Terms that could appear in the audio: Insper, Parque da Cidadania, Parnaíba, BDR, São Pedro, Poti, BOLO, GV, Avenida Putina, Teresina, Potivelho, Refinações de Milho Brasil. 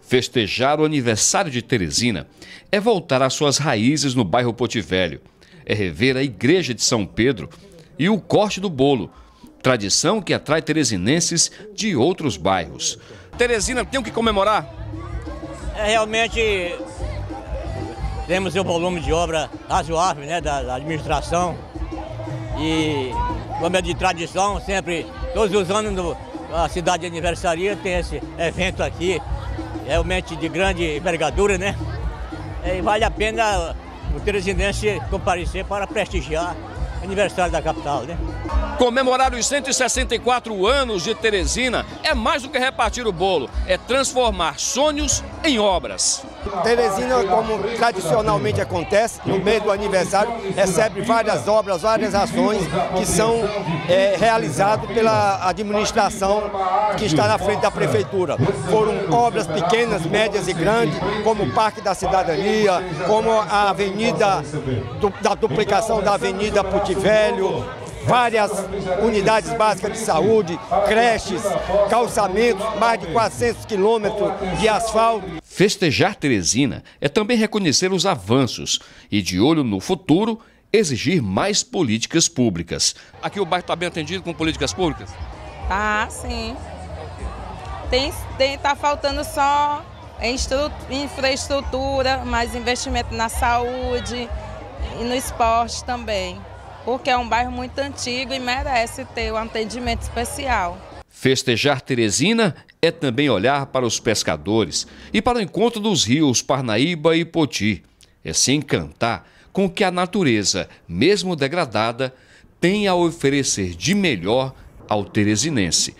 Festejar o aniversário de Teresina é voltar às suas raízes no bairro Potivelho, é rever a igreja de São Pedro e o corte do bolo, tradição que atrai teresinenses de outros bairros. Teresina tem o que comemorar? Realmente temos o volume de obra razoável, né, da administração, e como é de tradição, sempre, todos os anos, a cidade aniversaria tem esse evento aqui, realmente de grande envergadura, né? E vale a pena o teresinense comparecer para prestigiar o aniversário da capital, né? Comemorar os 164 anos de Teresina é mais do que repartir o bolo, é transformar sonhos em obras. Teresina, como tradicionalmente acontece, no mês do aniversário, recebe várias obras, várias ações que são realizadas pela administração que está na frente da prefeitura. Foram obras pequenas, médias e grandes, como o Parque da Cidadania, como a Avenida da duplicação da Avenida Putina, várias unidades básicas de saúde, creches, calçamentos, mais de 400 quilômetros de asfalto. Festejar Teresina é também reconhecer os avanços e, de olho no futuro, exigir mais políticas públicas. Aqui o bairro está bem atendido com políticas públicas? Ah, sim. Está faltando só infraestrutura, mais investimento na saúde e no esporte também, porque é um bairro muito antigo e merece ter um atendimento especial. Festejar Teresina é também olhar para os pescadores e para o encontro dos rios Parnaíba e Poti. É se encantar com o que a natureza, mesmo degradada, tem a oferecer de melhor ao teresinense.